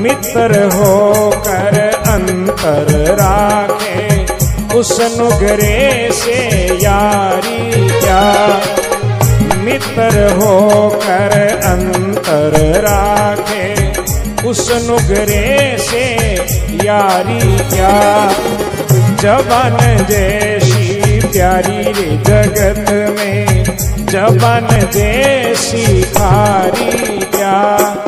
मित्र होकर अंतर राखे उस नुगरे से यारी क्या। मित्र होकर अंतर राखे उस नुगरे से यारी क्या। जवान जैसी प्यारी रे जगत में जवान जैसी प्यारी क्या।